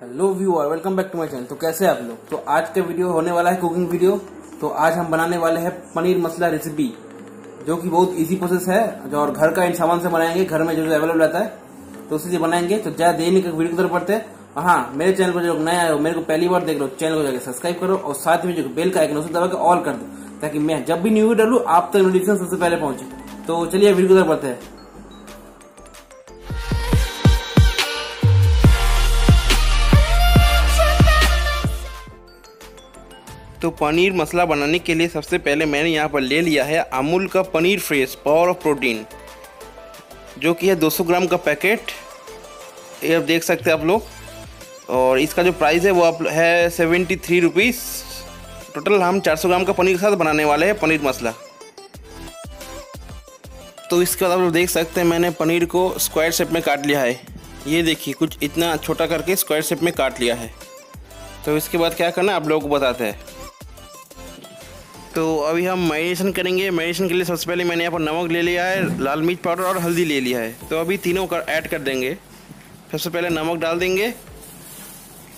Hello viewer, welcome back to my channel. तो कैसे हैं आप लोग। तो आज का वीडियो होने वाला है कुकिंग वीडियो। तो आज हम बनाने वाले हैं पनीर मसाला रेसिपी, जो कि बहुत इजी प्रोसेस है और घर का इन सामान से बनाएंगे, घर में जो अवेलेबल रहता है तो उसी से बनाएंगे। तो ज्यादा देर नहीं, वीडियो की तरफ पड़ते हैं। और हाँ, मेरे चैनल पर जो नए आए हो, मेरे को पहली बार देख रहे हो, चैनल को जाकर सब्सक्राइब करो और साथ में जो बेल का आइकन उसे दबाकर ऑल कर दो, ताकि मैं जब भी न्यू वीडियो डालूं आप तक नोटिफिकेशन सबसे पहले पहुंचे। तो चलिए वीडियो की तरफ बढ़ते हैं। तो पनीर मसाला बनाने के लिए सबसे पहले मैंने यहाँ पर ले लिया है अमूल का paneer fresh power of protein, जो कि है 200 ग्राम का पैकेट, ये आप देख सकते हैं आप लोग। और इसका जो प्राइस है वो आप है 73 रुपीज़। टोटल हम 400 ग्राम का पनीर के साथ बनाने वाले हैं पनीर मसाला। तो इसके बाद आप लोग देख सकते हैं मैंने पनीर को स्क्वायर शेप में काट लिया है। ये देखिए, कुछ इतना छोटा करके स्क्वायर शेप में काट लिया है। तो इसके बाद क्या करना है आप लोगों को बताते हैं। तो अभी हम मैरिनेशन करेंगे। मैरिनेशन के लिए सबसे पहले मैंने यहाँ पर नमक ले लिया है, लाल मिर्च पाउडर और हल्दी ले लिया है। तो अभी तीनों का ऐड कर देंगे। सबसे पहले नमक डाल देंगे,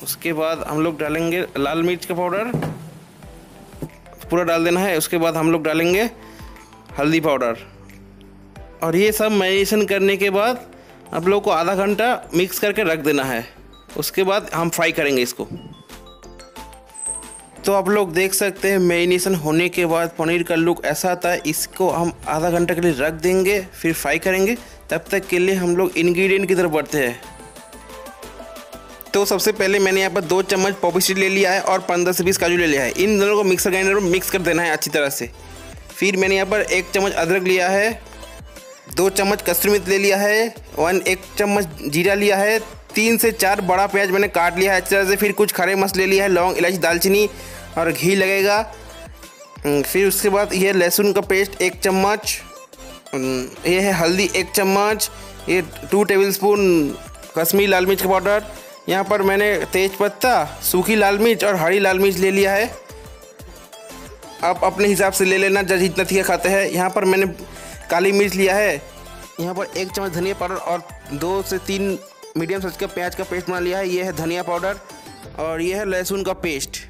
उसके बाद हम लोग डालेंगे लाल मिर्च का पाउडर, पूरा डाल देना है। उसके बाद हम लोग डालेंगे हल्दी पाउडर। और ये सब मैरिनेशन करने के बाद आप लोगों को आधा घंटा मिक्स करके रख देना है। उसके बाद हम फ्राई करेंगे इसको। तो आप लोग देख सकते हैं मैरिनेशन होने के बाद पनीर का लुक ऐसा आता है। इसको हम आधा घंटा के लिए रख देंगे, फिर फ्राई करेंगे। तब तक के लिए हम लोग इंग्रेडिएंट की तरफ बढ़ते हैं। तो सबसे पहले मैंने यहाँ पर 2 चम्मच पॉपी सीड ले लिया है और 15 से 20 काजू ले लिया है। इन दोनों को मिक्सर ग्राइंडर में मिक्स कर देना है अच्छी तरह से। फिर मैंने यहाँ पर 1 चम्मच अदरक लिया है, 2 चम्मच कसूरी मेथी ले लिया है, 1 चम्मच जीरा लिया है, 3 से 4 बड़ा प्याज मैंने काट लिया है अच्छी तरह से। फिर कुछ खड़े मसाले लिए हैं, लौंग, इलायची, दालचीनी और घी लगेगा। फिर उसके बाद ये लहसुन का पेस्ट 1 चम्मच, ये है हल्दी 1 चम्मच, ये 2 टेबलस्पून कश्मीरी लाल मिर्च का पाउडर। यहाँ पर मैंने तेज़पत्ता, सूखी लाल मिर्च और हरी लाल मिर्च ले लिया है। आप अपने हिसाब से ले लेना, जैसे जितना तीखा खाते हैं। यहाँ पर मैंने काली मिर्च लिया है। यहाँ पर 1 चम्मच धनिया पाउडर और 2 से 3 मीडियम साइज का प्याज का पेस्ट बना लिया है। ये है धनिया पाउडर और ये है लहसुन का पेस्ट।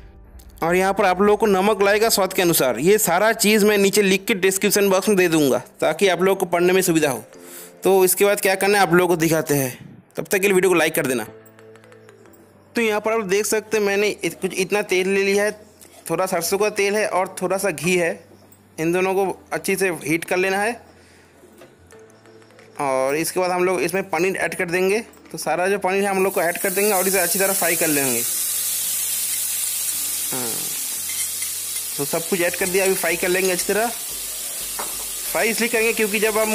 और यहाँ पर आप लोगों को नमक लगेगा स्वाद के अनुसार। ये सारा चीज़ मैं नीचे लिख के डिस्क्रिप्शन बॉक्स में दे दूंगा, ताकि आप लोगों को पढ़ने में सुविधा हो। तो इसके बाद क्या करना है आप लोगों को दिखाते हैं। तब तक के लिए वीडियो को लाइक कर देना। तो यहाँ पर आप देख सकते हैं मैंने कुछ इतना तेल ले लिया है, थोड़ा सरसों का तेल है और थोड़ा सा घी है। इन दोनों को अच्छे से हीट कर लेना है। और इसके बाद हम लोग इसमें पनीर ऐड कर देंगे। तो सारा जो पनीर है हम लोग को ऐड कर देंगे और इसे अच्छी तरह फ्राई कर लेंगे। हाँ, तो सब कुछ ऐड कर दिया। अभी फ्राई कर लेंगे अच्छी तरह। फ्राई इसलिए करेंगे क्योंकि जब हम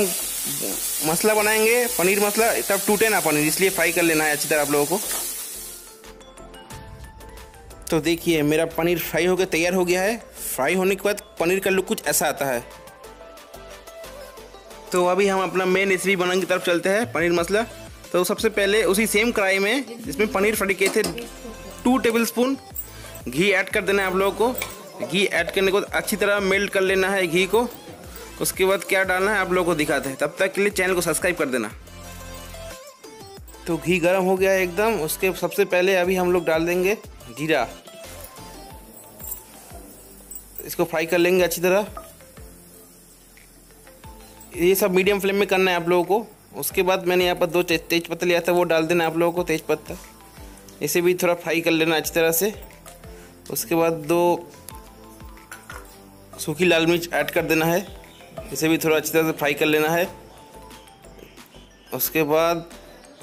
मसाला बनाएंगे पनीर मसाला, तब टूटे ना पनीर, इसलिए फ्राई कर लेना है अच्छी तरह आप लोगों को। तो देखिए मेरा पनीर फ्राई होकर तैयार हो गया है। फ्राई होने के बाद पनीर का लुक कुछ ऐसा आता है। तो अभी हम अपना मेन रेसिपी बनाने की तरफ चलते हैं, पनीर मसाला। तो सबसे पहले उसी सेम कढ़ाई में जिसमें पनीर फ्राई किए थे 2 टेबलस्पून घी ऐड कर देना है आप लोगों को। घी ऐड करने के बाद अच्छी तरह मेल्ट कर लेना है घी को। उसके बाद क्या डालना है आप लोगों को दिखाते हैं। तब तक के लिए चैनल को सब्सक्राइब कर देना। तो घी गर्म हो गया है एकदम। उसके सबसे पहले अभी हम लोग डाल देंगे जीरा। इसको फ्राई कर लेंगे अच्छी तरह। ये सब मीडियम फ्लेम में करना है आप लोगों को। उसके बाद मैंने यहाँ पर 2 तेज़पत्ता लिया था, वो डाल देना आप लोगों को। तेज़पत्ता इसे भी थोड़ा फ्राई कर लेना अच्छी तरह से। उसके बाद 2 सूखी लाल मिर्च ऐड कर देना है, इसे भी थोड़ा अच्छी तरह से फ्राई कर लेना है। उसके बाद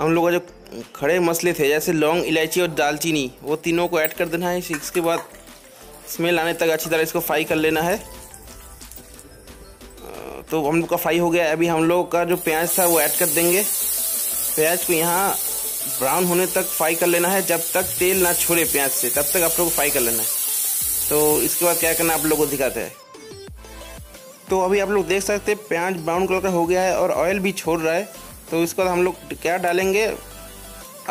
हम लोग जो खड़े मसाले थे जैसे लौंग, इलायची और दालचीनी, वो तीनों को ऐड कर देना है। इसके बाद स्मेल आने तक अच्छी तरह इसको फ्राई कर लेना है। तो हम लोग का फ्राई हो गया। अभी हम लोग का जो प्याज था वो ऐड कर देंगे। प्याज को यहाँ ब्राउन होने तक फ्राई कर लेना है, जब तक तेल ना छोड़े प्याज से, तब तक आप लोग को फ्राई कर लेना है। तो इसके बाद क्या करना आप लोगों को दिखाते हैं। तो अभी आप लोग देख सकते हैं प्याज ब्राउन कलर का हो गया है और ऑयल भी छोड़ रहा है। तो इसके बाद हम लोग क्या डालेंगे,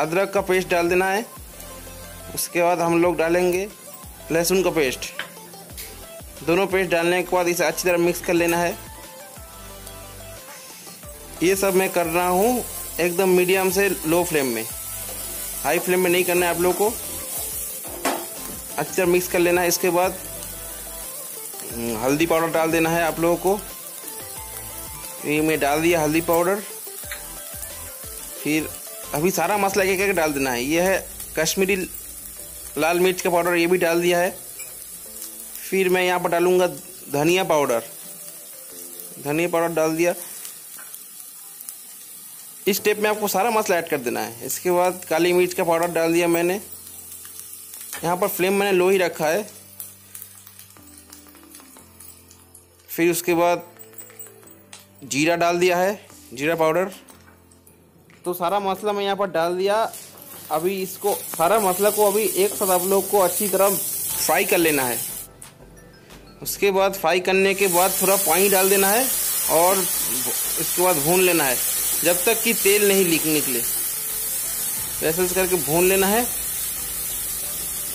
अदरक का पेस्ट डाल देना है। उसके बाद हम लोग डालेंगे लहसुन का पेस्ट। दोनों पेस्ट डालने के बाद इसे अच्छी तरह मिक्स कर लेना है। ये सब मैं कर रहा हूँ एकदम मीडियम से लो फ्लेम में। हाई फ्लेम में नहीं करना है आप लोगों को, अच्छा मिक्स कर लेना है। इसके बाद हल्दी पाउडर डाल देना है आप लोगों को, ये मैं डाल दिया हल्दी पाउडर। फिर अभी सारा मसाला एक एक डाल देना है। यह है कश्मीरी लाल मिर्च का पाउडर, ये भी डाल दिया है। फिर मैं यहाँ पर डालूँगा धनिया पाउडर, धनिया पाउडर डाल दिया। इस स्टेप में आपको सारा मसाला ऐड कर देना है। इसके बाद काली मिर्च का पाउडर डाल दिया मैंने। यहाँ पर फ्लेम मैंने लो ही रखा है। फिर उसके बाद जीरा डाल दिया है, जीरा पाउडर। तो सारा मसाला मैं यहाँ पर डाल दिया। अभी इसको सारा मसाला को अभी एक साथ आप लोग को अच्छी तरह फ्राई कर लेना है। उसके बाद फ्राई करने के बाद थोड़ा पानी डाल देना है और इसके बाद भून लेना है जब तक कि तेल नहीं निकले, वैसे करके भून लेना है।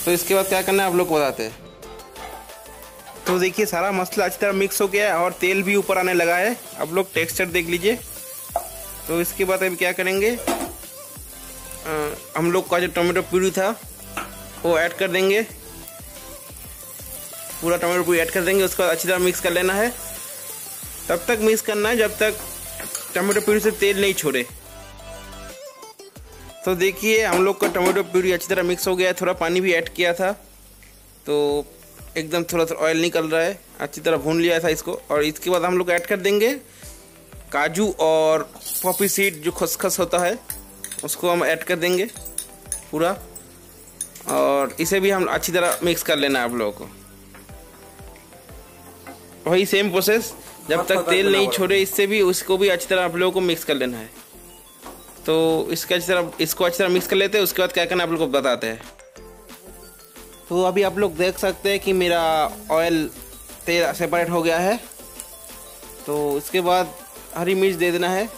तो इसके बाद क्या करना है आप लोग बताते हैं। तो देखिए सारा मसाला अच्छी तरह मिक्स हो गया है और तेल भी ऊपर आने लगा है। आप लोग टेक्सचर देख लीजिए। तो इसके बाद अभी क्या करेंगे, हम लोग का जो टोमेटो प्यूरी था वो ऐड कर देंगे, पूरा टमाटर प्यूरी ऐड कर देंगे। उसको अच्छी तरह मिक्स कर लेना है, तब तक मिक्स करना है जब तक टमाटर प्यूरी से तेल नहीं छोड़े। तो देखिए हम लोग का टमाटर प्यूरी अच्छी तरह मिक्स हो गया है। थोड़ा पानी भी ऐड किया था तो एकदम थोड़ा थोड़ा ऑयल निकल रहा है। अच्छी तरह भून लिया था इसको। और इसके बाद हम लोग ऐड कर देंगे काजू और पॉपी सीड, जो खसखस होता है उसको हम ऐड कर देंगे पूरा, और इसे भी हम अच्छी तरह मिक्स कर लेना है आप लोगों को। वही सेम प्रोसेस, जब तक तेल नहीं छोड़े इससे भी उसको भी अच्छी तरह आप लोगों को मिक्स कर लेना है। तो इसका अच्छी तरह इसको अच्छी तरह मिक्स कर लेते हैं। उसके बाद क्या करना आप लोगों को बताते हैं। तो अभी आप लोग देख सकते हैं कि मेरा ऑयल तेल सेपरेट हो गया है। तो इसके बाद हरी मिर्च दे देना है।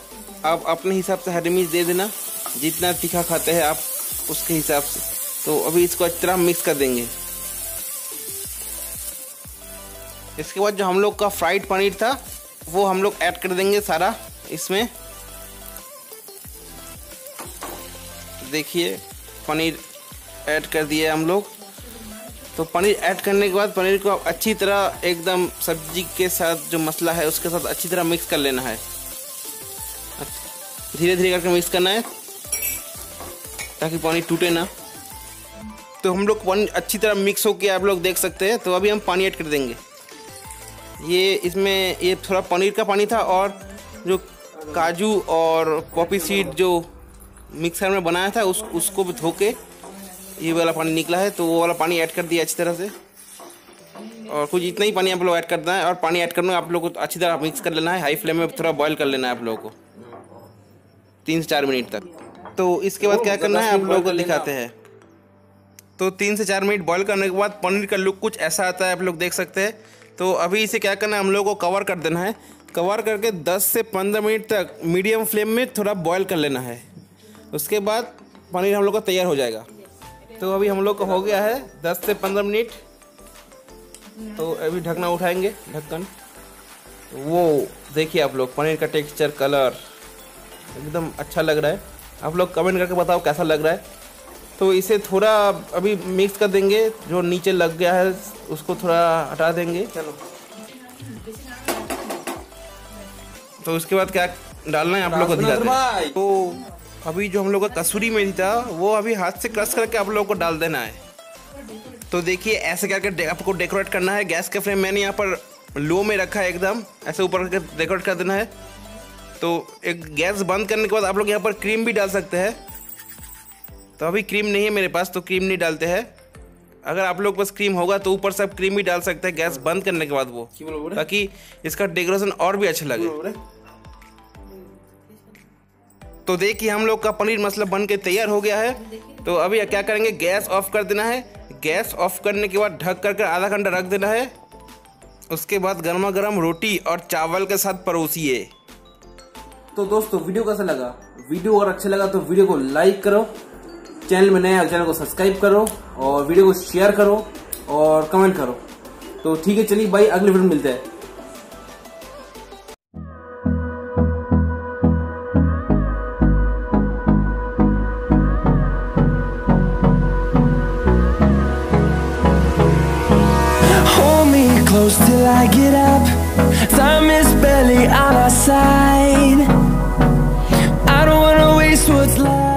आप अपने हिसाब से हरी मिर्च दे देना, जितना तीखा खाते हैं आप उसके हिसाब से। तो अभी इसको अच्छी तरह मिक्स कर देंगे। इसके बाद जो हम लोग का फ्राइड पनीर था वो हम लोग ऐड कर देंगे सारा इसमें। देखिए पनीर ऐड कर दिया हम लोग। तो पनीर ऐड करने के बाद पनीर को आप अच्छी तरह एकदम सब्जी के साथ जो मसाला है उसके साथ अच्छी तरह मिक्स कर लेना है। धीरे धीरे करके मिक्स करना है ताकि पानी टूटे ना। तो हम लोग पानी अच्छी तरह मिक्स हो के आप लोग देख सकते हैं। तो अभी हम पानी ऐड कर देंगे। ये इसमें ये थोड़ा पनीर का पानी था और जो काजू और पॉपी सीड जो मिक्सर में बनाया था उसको भी धो के ये वाला पानी निकला है। तो वो वाला पानी ऐड कर दिया अच्छी तरह से। और कुछ इतना ही पानी आप लोग ऐड करना है। और पानी ऐड करना आप लोग को अच्छी तरह मिक्स कर लेना है। हाई फ्लेम में थोड़ा बॉयल कर लेना है आप लोगों को 3 से 4 मिनट तक। तो इसके बाद क्या करना है आप लोगों को दिखाते हैं। तो 3 से 4 मिनट बॉयल करने के बाद पनीर का लुक कुछ ऐसा आता है, आप लोग देख सकते हैं। तो अभी इसे क्या करना है हम लोगों को कवर कर देना है। कवर करके 10 से 15 मिनट तक मीडियम फ्लेम में थोड़ा बॉयल कर लेना है। उसके बाद पनीर हम लोग का तैयार हो जाएगा। तो अभी हम लोग को हो गया है 10 से 15 मिनट। तो अभी ढकना उठाएंगे, ढक्कन वो देखिए आप लोग पनीर का टेक्सचर कलर एकदम अच्छा लग रहा है। आप लोग कमेंट करके बताओ कैसा लग रहा है। तो इसे थोड़ा अभी मिक्स कर देंगे, जो नीचे लग गया है उसको थोड़ा हटा देंगे। चलो तो उसके बाद क्या डालना है आप लोग को दिखाते हैं। तो अभी जो हम लोग का कसूरी मेथी था वो अभी हाथ से क्रश करके आप लोगों को डाल देना है। तो देखिए ऐसे करके आपको डेकोरेट करना है। गैस का फ्लेम मैंने यहाँ पर लो में रखा है, एकदम ऐसे ऊपर करके डेकोरेट कर देना है। तो एक गैस बंद करने के बाद आप लोग यहाँ पर क्रीम भी डाल सकते हैं। तो अभी क्रीम नहीं है मेरे पास तो क्रीम नहीं डालते हैं। अगर आप लोग पास क्रीम होगा तो ऊपर से आप क्रीम भी डाल सकते हैं गैस बंद करने के बाद, वो ताकि इसका डेकोरेशन और भी अच्छा लगे। तो देखिए हम लोग का पनीर मसाला बन के तैयार हो गया है। तो अभी क्या करेंगे, गैस ऑफ कर देना है। गैस ऑफ करने के बाद ढक कर आधा घंटा रख देना है। उसके बाद गर्मा गर्म रोटी और चावल के साथ परोसिए। तो दोस्तों वीडियो कैसा लगा, वीडियो और अच्छा लगा तो वीडियो को लाइक करो, चैनल में नए चैनल को सब्सक्राइब करो और वीडियो को शेयर करो और कमेंट करो। तो ठीक है, चलिए भाई अगले वीडियो में मिलते हैं। close till I get up. Time is barely on our side. I don't wanna waste what's left.